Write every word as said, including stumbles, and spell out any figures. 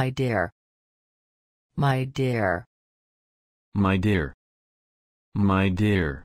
My dear. My dear. My dear. My dear.